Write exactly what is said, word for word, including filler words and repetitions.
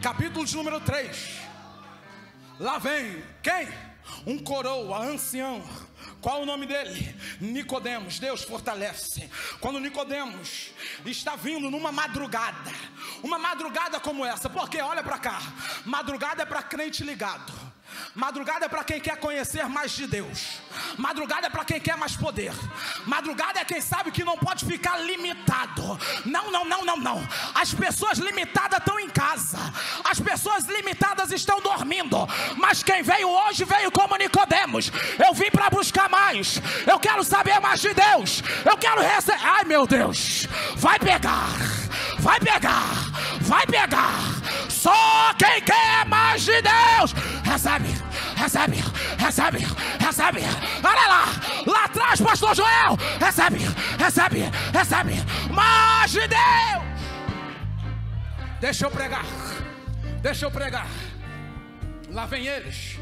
capítulo de número três. Lá vem quem? Um coroa, ancião. Qual o nome dele? Nicodemos. Deus fortalece. Quando Nicodemos está vindo numa madrugada, uma madrugada como essa, porque olha para cá, madrugada é para crente ligado, madrugada é para quem quer conhecer mais de Deus, madrugada é para quem quer mais poder, madrugada é quem sabe que não pode ficar limitado. Não, não, não, não, não. As pessoas limitadas estão em casa, as pessoas limitadas estão dormindo, mas quem veio hoje veio como Nicodemos. Eu vim para buscar mais, eu quero saber mais de Deus, eu quero receber. Ai meu Deus, vai pegar, vai pegar, vai pegar. Só quem quer mais de Deus recebe, recebe, recebe, recebe. Olha lá, lá atrás, pastor Joel, recebe, recebe, recebe mais de Deus. Deixa eu pregar, deixa eu pregar. Lá vem eles.